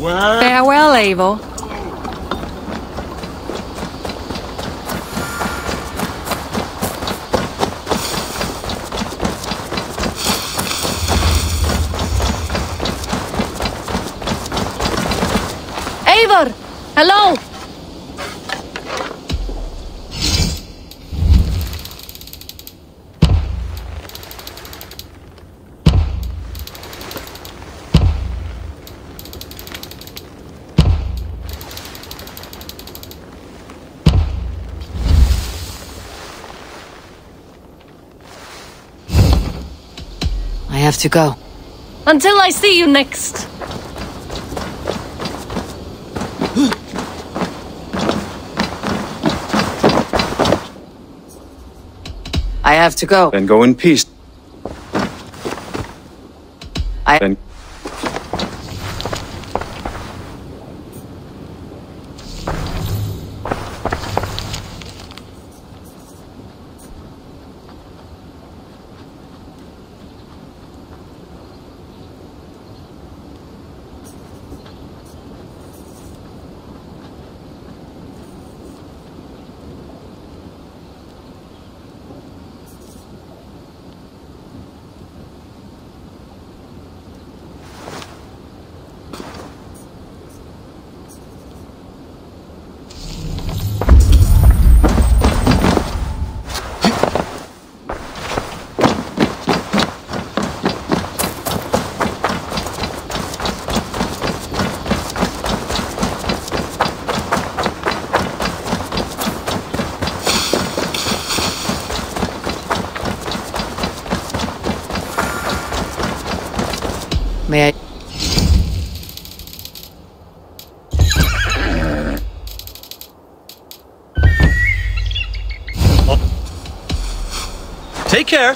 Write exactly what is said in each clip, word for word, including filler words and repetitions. Where? Farewell, Eivor. Eivor! Hello! Have to go. Until I see you next. I have to go. Then go in peace. I then. May I? Take care.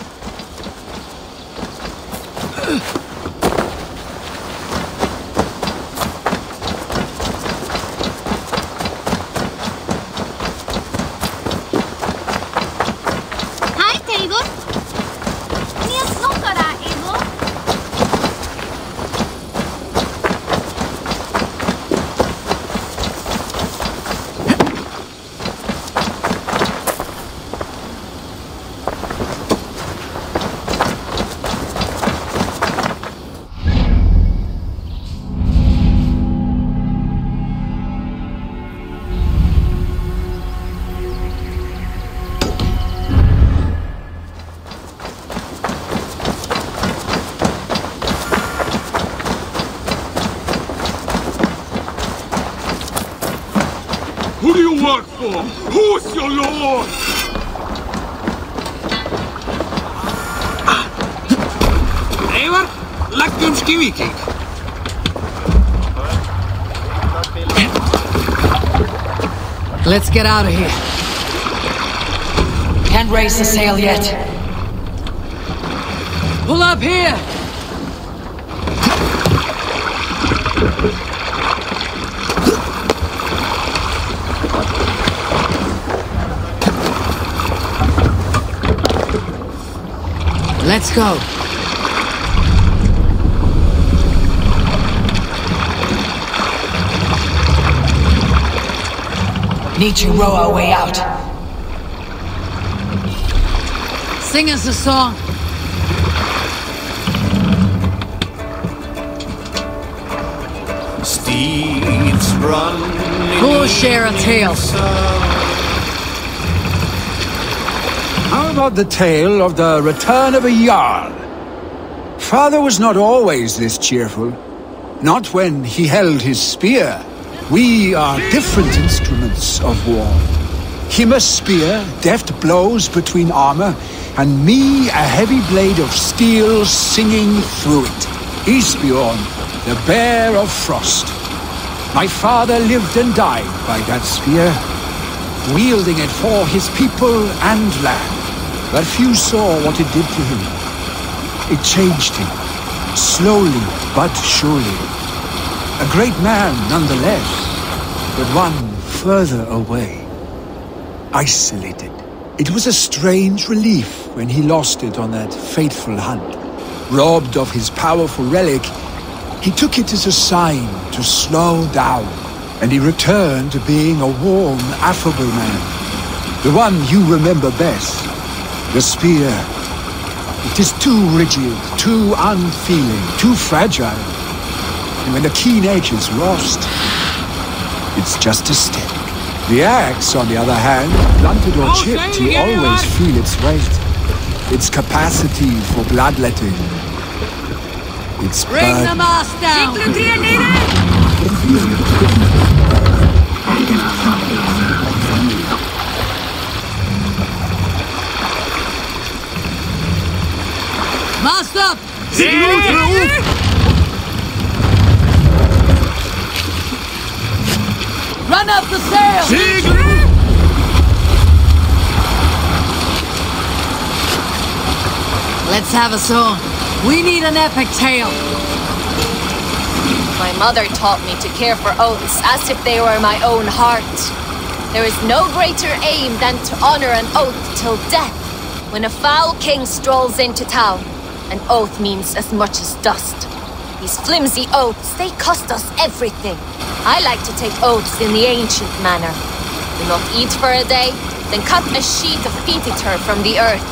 Who's your lord? Eivor, lakkum skiviki. Let's get out of here. Can't raise the sail yet. Pull up here. Let's go. Need to row our way out. Sing us a song. Steeds run. Who'll share a tale? How about the tale of the return of a Jarl? Father was not always this cheerful. Not when he held his spear. We are different instruments of war. Him a spear, deft blows between armor, and me a heavy blade of steel singing through it. Isbiorn, the Bear of Frost. My father lived and died by that spear, wielding it for his people and land. But few saw what it did to him. It changed him, slowly but surely. A great man nonetheless, but one further away. Isolated. It was a strange relief when he lost it on that fateful hunt. Robbed of his powerful relic, He took it as a sign to slow down, and he returned to being a warm, affable man. The one you remember best, the spear. It is too rigid, too unfeeling, too fragile. And when the keen edge is lost, it's just a stick. The axe, on the other hand, blunted or chipped, you always feel its weight, its capacity for bloodletting. It's bring bad. The mask down! Mask up! Run up the sail! Siegel. Let's have a song. We need an epic tale. My mother taught me to care for oaths as if they were my own heart. There is no greater aim than to honor an oath till death. When a foul king strolls into town, an oath means as much as dust. These flimsy oaths, they cost us everything. I like to take oaths in the ancient manner. Do not eat for a day, then cut a sheet of fetid turf from the earth.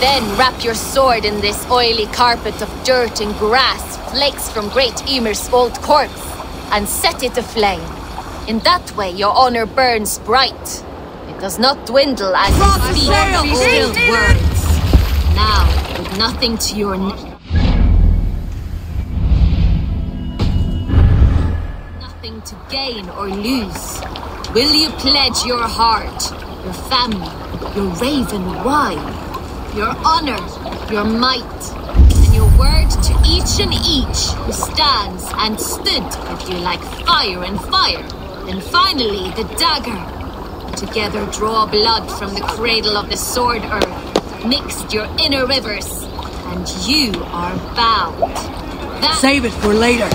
Then wrap your sword in this oily carpet of dirt and grass, flakes from Great Emir's old corpse, and set it aflame. In that way, your honor burns bright. It does not dwindle as you speak filled words. Now, with nothing to your nothing to gain or lose. Will you pledge your heart, your family, your raven wine? Your honor, your might, and your word to each and each who stands and stood with you like fire and fire. And finally, the dagger. Together draw blood from the cradle of the sword earth, mixed your inner rivers, and you are bound. That save it for later.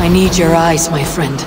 I need your eyes, my friend.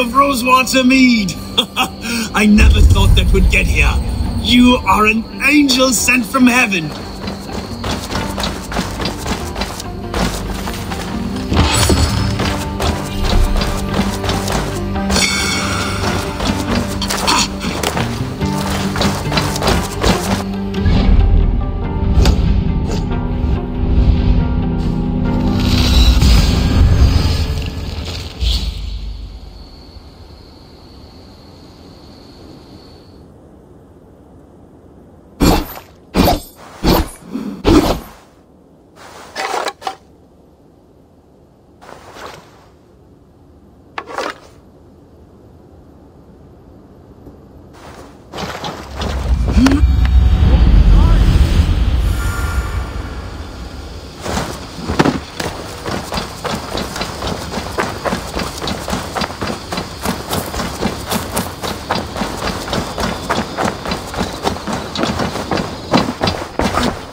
Rosewater mead! I never thought that would get here. You are an angel sent from heaven.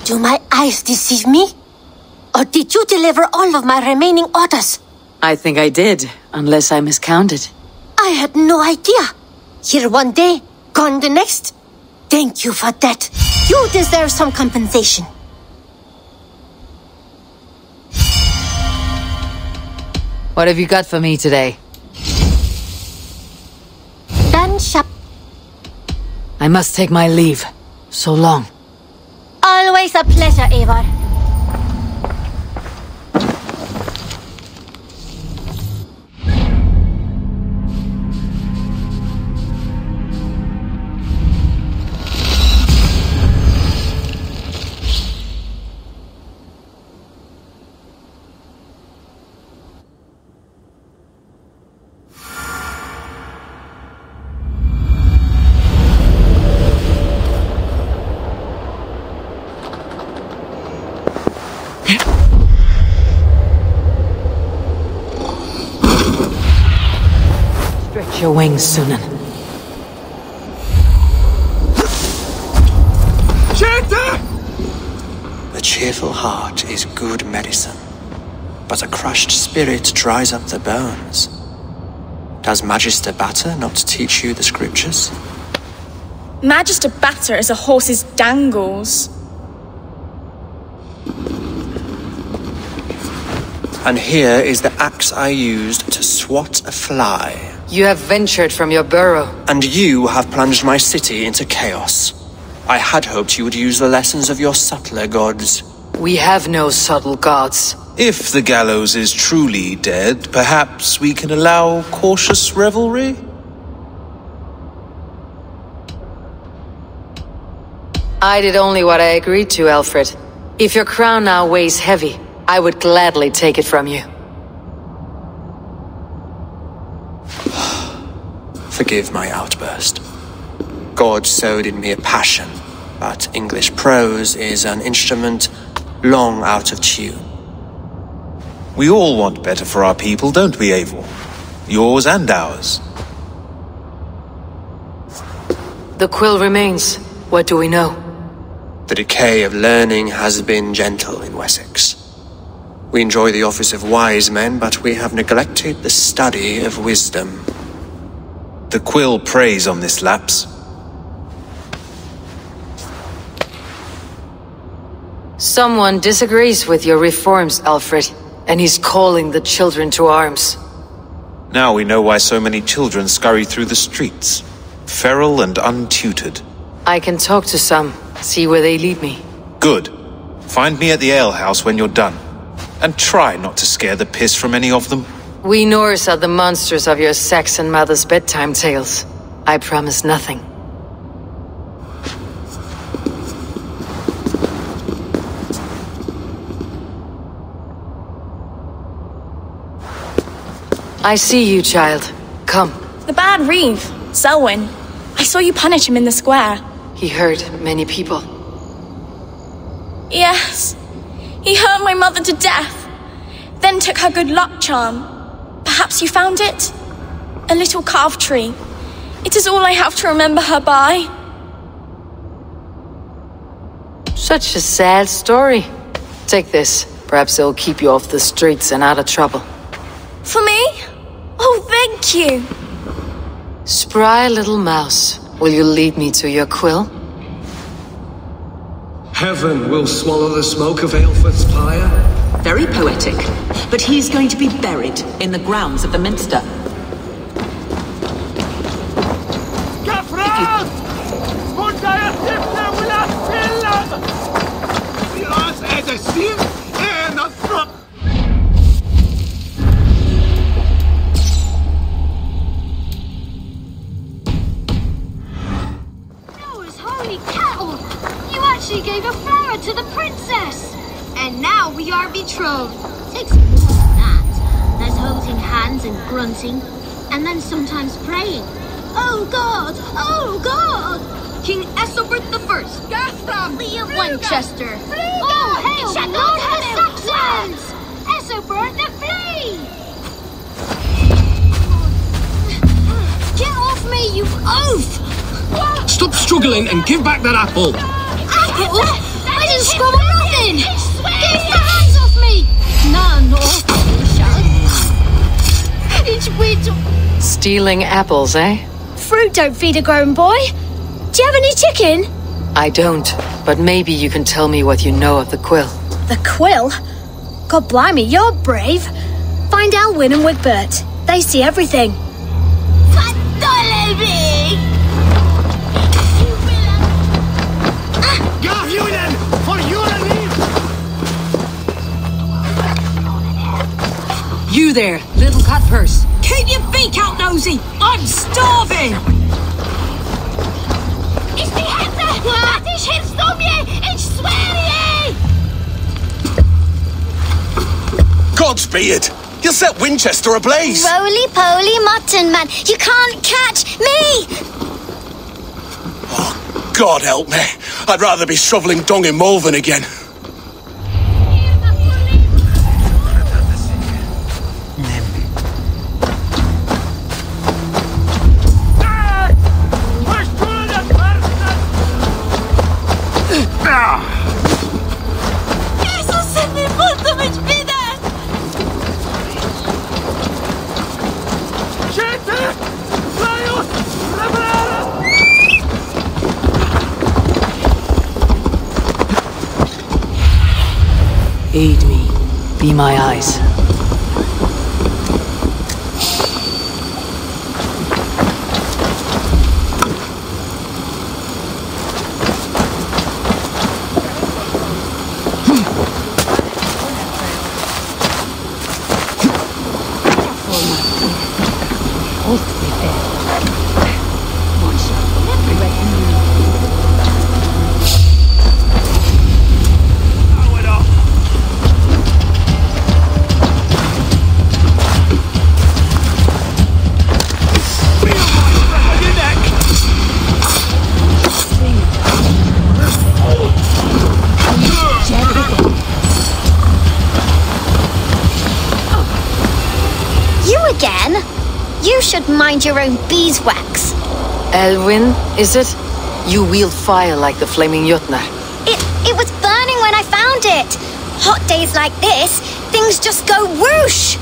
Do my eyes deceive me? Or did you deliver all of my remaining orders? I think I did, unless I miscounted. I had no idea. Here one day, gone the next. Thank you for that. You deserve some compensation. What have you got for me today? Dan Shap. I must take my leave. So long. Always a pleasure, Eivor. Stretch your wings, Sunan. Cheetah! A cheerful heart is good medicine, but a crushed spirit dries up the bones. Does Magister Batter not teach you the scriptures? Magister Batter is a horse's dangles. And here is the axe I used to swat a fly. You have ventured from your burrow. And you have plunged my city into chaos. I had hoped you would use the lessons of your subtler gods. We have no subtle gods. If the gallows is truly dead, perhaps we can allow cautious revelry? I did only what I agreed to, Alfred. If your crown now weighs heavy, I would gladly take it from you. Forgive my outburst. God sowed in me a passion, but English prose is an instrument long out of tune. We all want better for our people, don't we, Eivor? Yours and ours. The quill remains. What do we know? The decay of learning has been gentle in Wessex. We enjoy the office of wise men, but we have neglected the study of wisdom. The quill preys on this lapse. Someone disagrees with your reforms, Alfred, and he's calling the children to arms. Now we know why so many children scurry through the streets, feral and untutored. I can talk to some, see where they lead me. Good. Find me at the alehouse when you're done. And try not to scare the piss from any of them. We Norse are the monsters of your Saxon mother's bedtime tales. I promise nothing. I see you, child. Come. The bad reeve, Selwyn. I saw you punish him in the square. He hurt many people. Yes. He hurt my mother to death, then took her good luck charm. Perhaps you found it? A little carved tree. It is all I have to remember her by. Such a sad story. Take this. Perhaps it'll keep you off the streets and out of trouble. For me? Oh, thank you. Spry little mouse, will you lead me to your quill? Heaven will swallow the smoke of Aelford's pyre. Very poetic, but he's going to be buried in the grounds of the Minster. She gave a flower to the princess, and now we are betrothed. Takes more than that. There's holding hands and grunting, and then sometimes praying. Oh God! Oh God! King Esoprone the First, Lee of Winchester. All hail the Lord of the Saxons! Esoprone the Flea! Get off me, you oaf! Stop struggling and give back that apple. Apple? I didn't squabble nothing! Get your hands off me! Nah, no, shut It's weird to... Stealing apples, eh? Fruit don't feed a grown boy. Do you have any chicken? I don't, but maybe you can tell me what you know of the quill. The quill? God blimey, you're brave. Find Alwyn and Wigbert. They see everything. You there, little cutpurse. Keep your beak out, nosy. I'm starving. It's the Hector. That is him, Stormier. It's Swearie. God's be it. You'll set Winchester ablaze. Roly poly mutton man. You can't catch me. Oh, God help me. I'd rather be shoveling dung in Malvern again. Aid me. Be my eyes. Mind your own beeswax. Elwin, is it? You wield fire like the flaming Jotnar. It, it was burning when I found it. Hot days like this, things just go whoosh.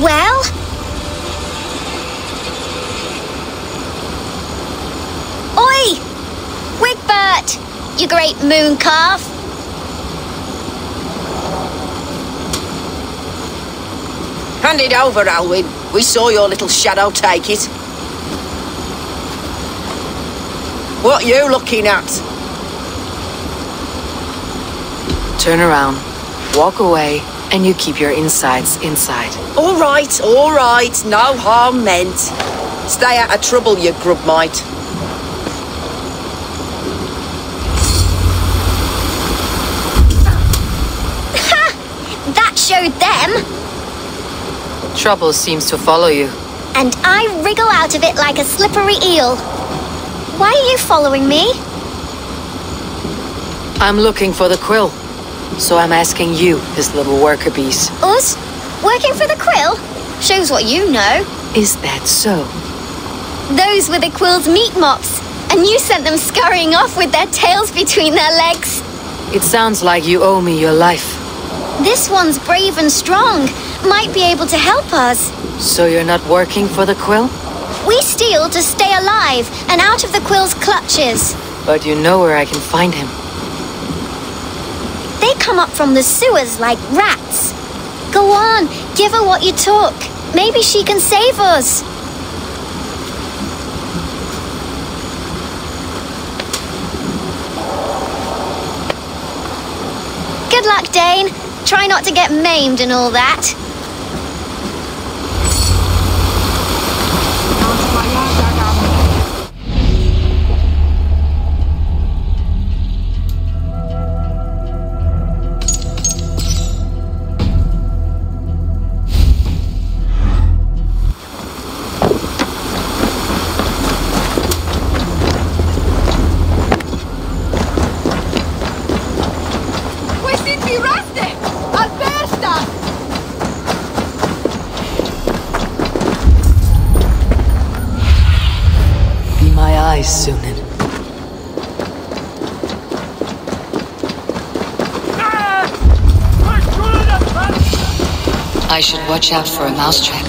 Well? Oi! Wigbert, you great moon calf. Hand it over, Alwyn. We saw your little shadow take it. What are you looking at? Turn around, walk away, and you keep your insides inside. All right, all right. No harm meant. Stay out of trouble, you grub mite. Ha! That showed them. Trouble seems to follow you. And I wriggle out of it like a slippery eel. Why are you following me? I'm looking for the quill. So I'm asking you, this little worker bees. Us? Working for the quill? Shows what you know. Is that so? Those were the quill's meat mops. And you sent them scurrying off with their tails between their legs. It sounds like you owe me your life. This one's brave and strong. Might be able to help us. So you're not working for the quill? We steal to stay alive and out of the quill's clutches. But you know where I can find him. They come up from the sewers like rats. Go on, give her what you took. Maybe she can save us. Good luck, Dane. Try not to get maimed and all that. I should watch out for a mousetrap. I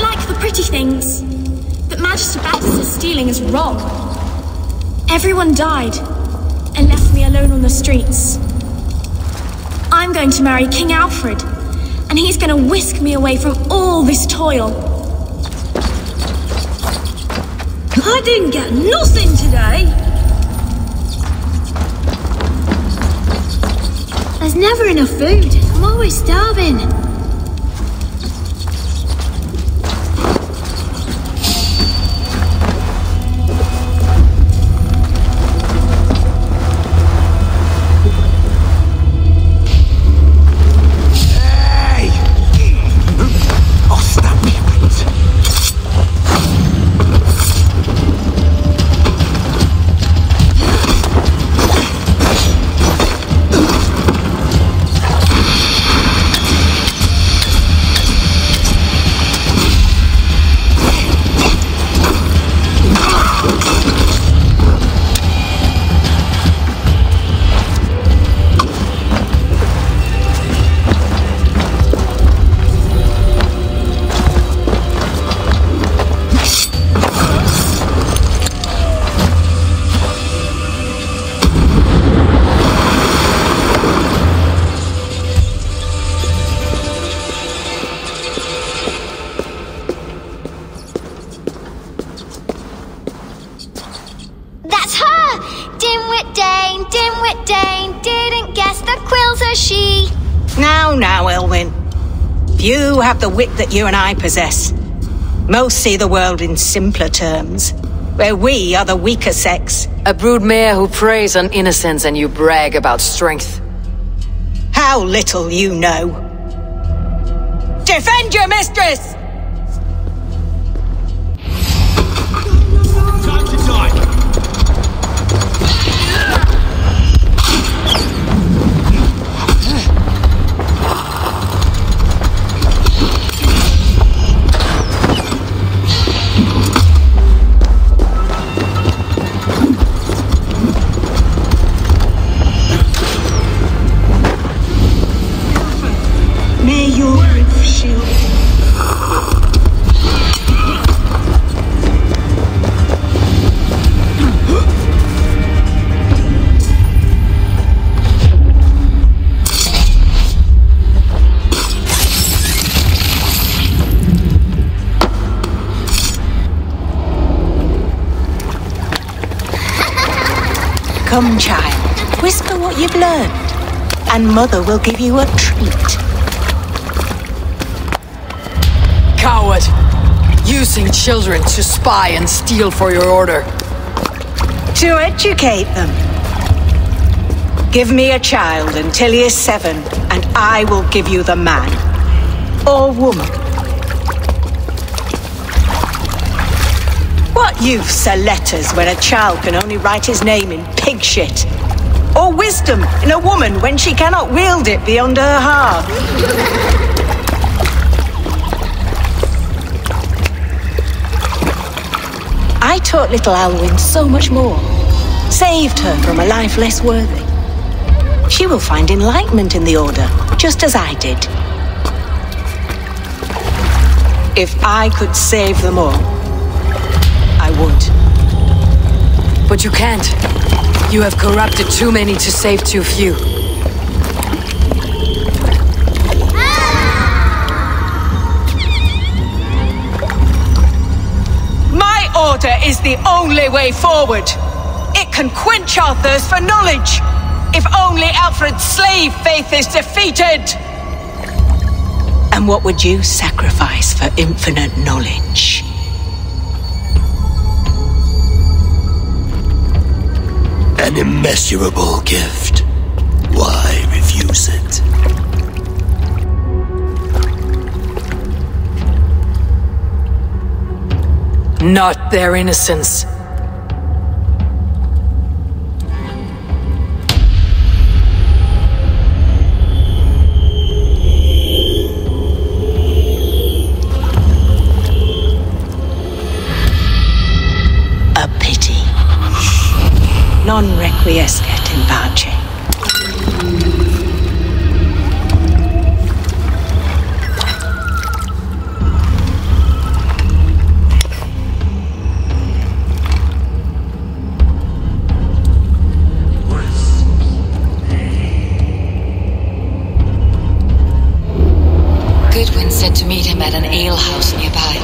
like the pretty things, but Magister Battista's stealing is wrong. Everyone died and left me alone on the streets. I'm going to marry King Alfred. And he's gonna whisk me away from all this toil. I didn't get nothing today. There's never enough food. I'm always starving. Dane, dimwit Dane, didn't guess the quills are she. Now, now, Elwin. Few have the wit that you and I possess. Most see the world in simpler terms, where we are the weaker sex. A broodmare who preys on innocence and you brag about strength. How little you know. Defend your mistress! Time to die! Come, child, whisper what you've learned, and Mother will give you a treat. Coward! Using children to spy and steal for your order. To educate them. Give me a child until he is seven, and I will give you the man. Or woman. What use are letters when a child can only write his name in pig shit? Or wisdom in a woman when she cannot wield it beyond her heart? I taught little Alwyn so much more. Saved her from a life less worthy. She will find enlightenment in the Order, just as I did. If I could save them all, I would. But you can't. You have corrupted too many to save too few. My order is the only way forward. It can quench our thirst for knowledge. If only Alfred's slave faith is defeated. And what would you sacrifice for infinite knowledge? An immeasurable gift. Why refuse it? Not their innocence. Non requiescat in pace. Goodwin said to meet him at an alehouse nearby.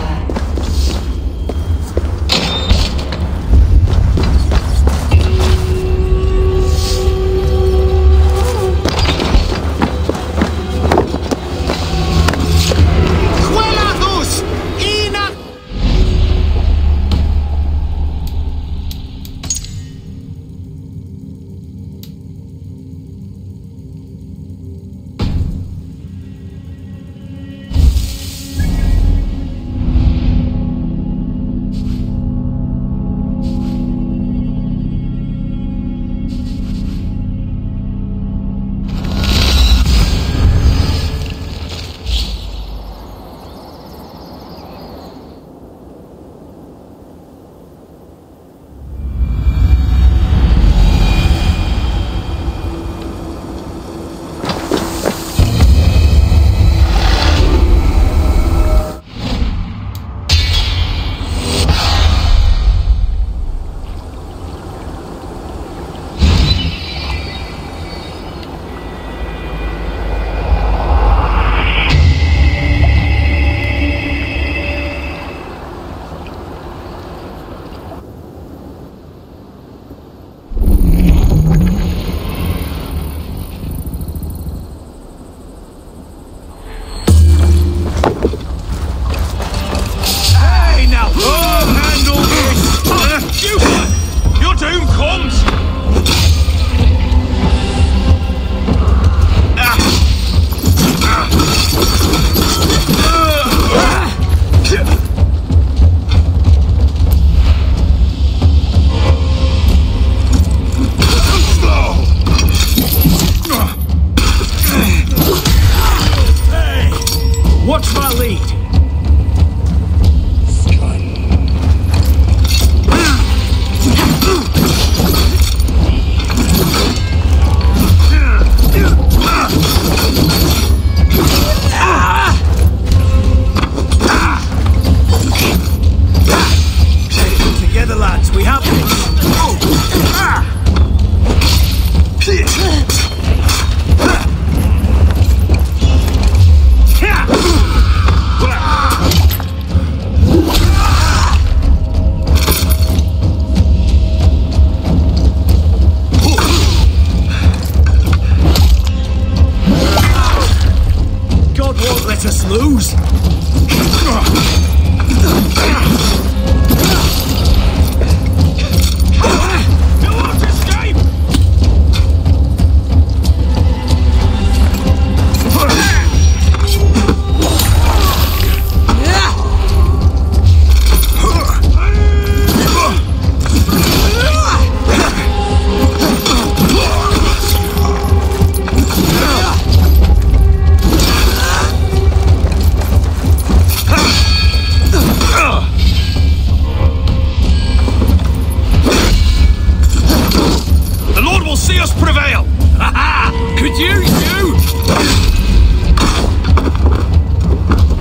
fierce prevail! Ha ha! Could you, you?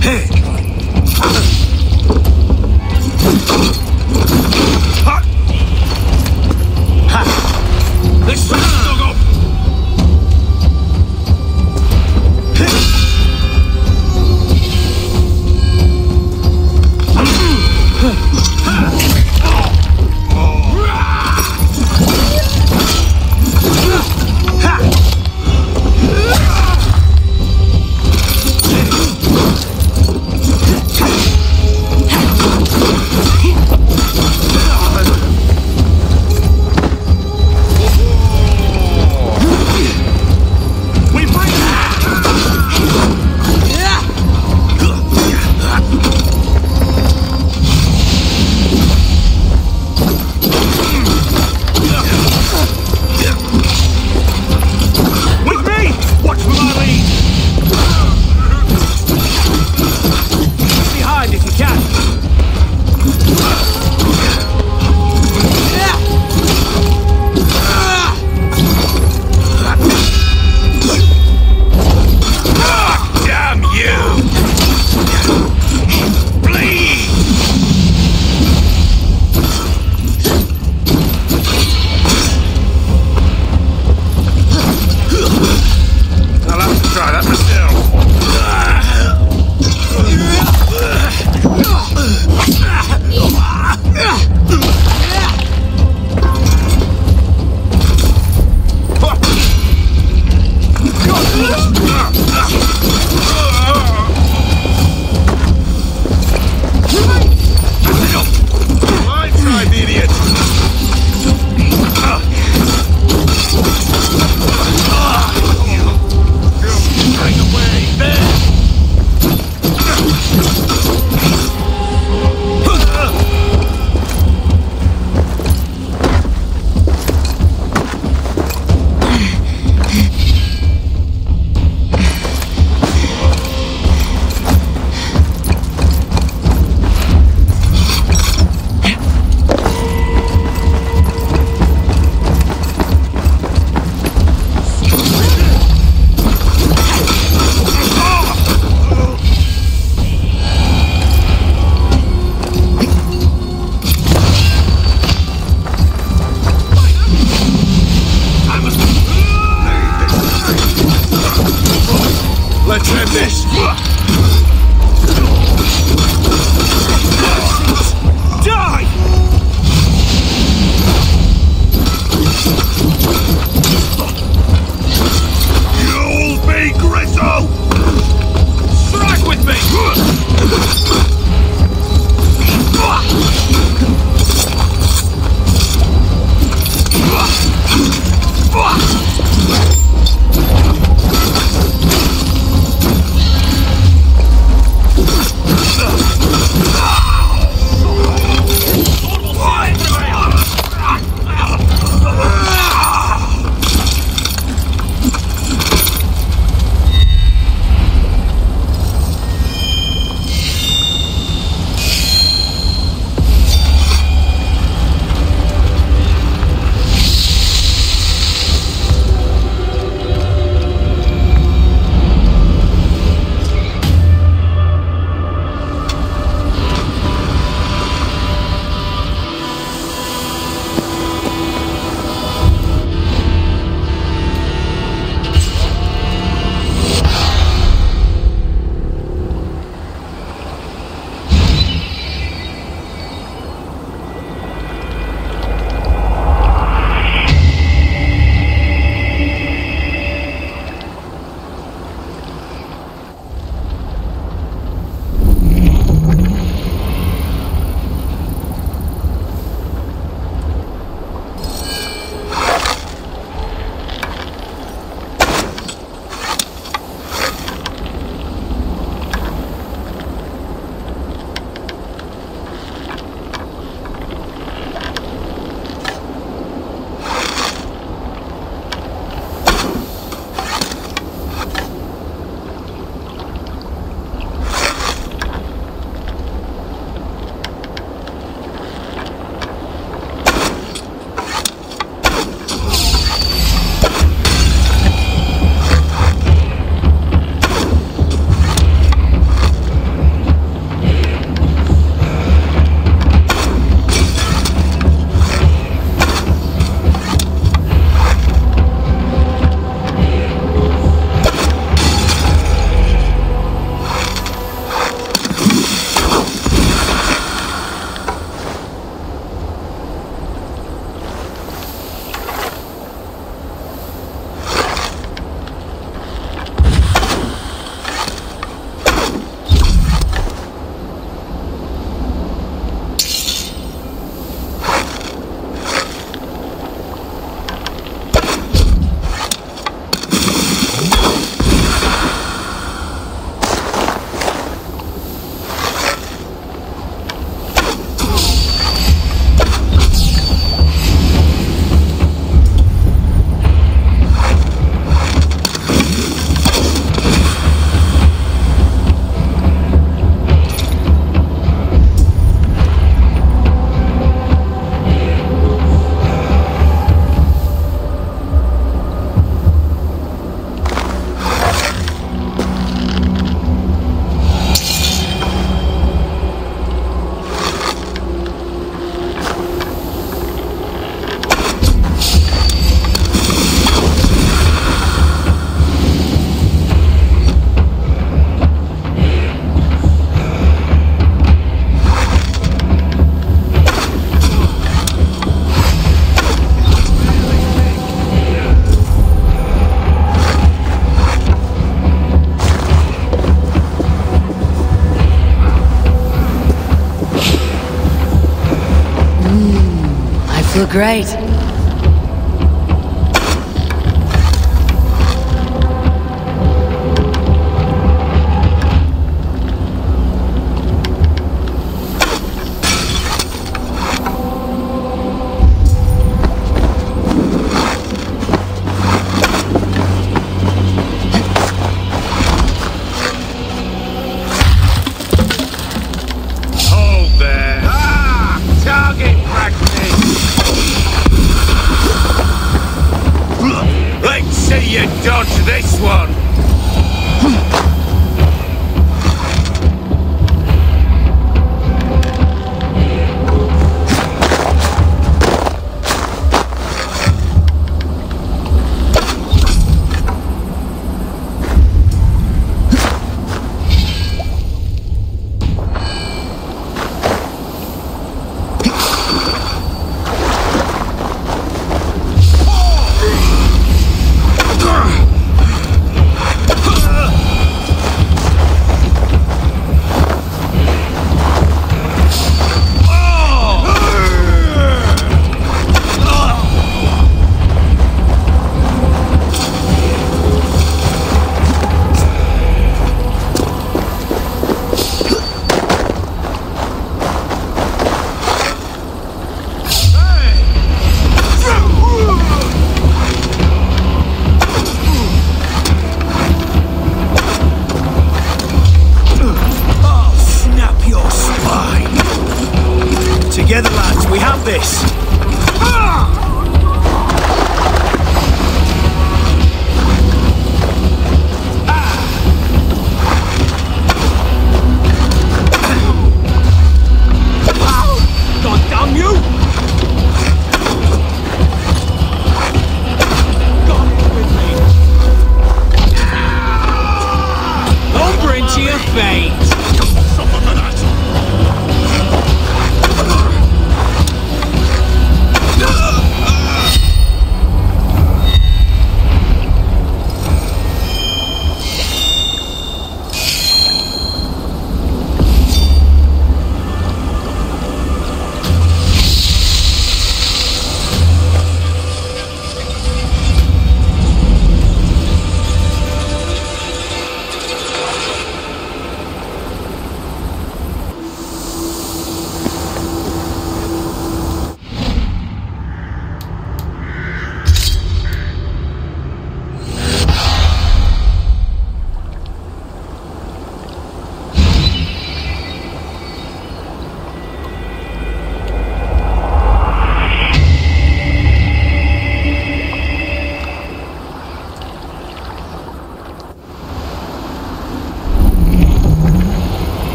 Hey! Ha! Ha! This is dug up! great.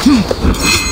Hold on.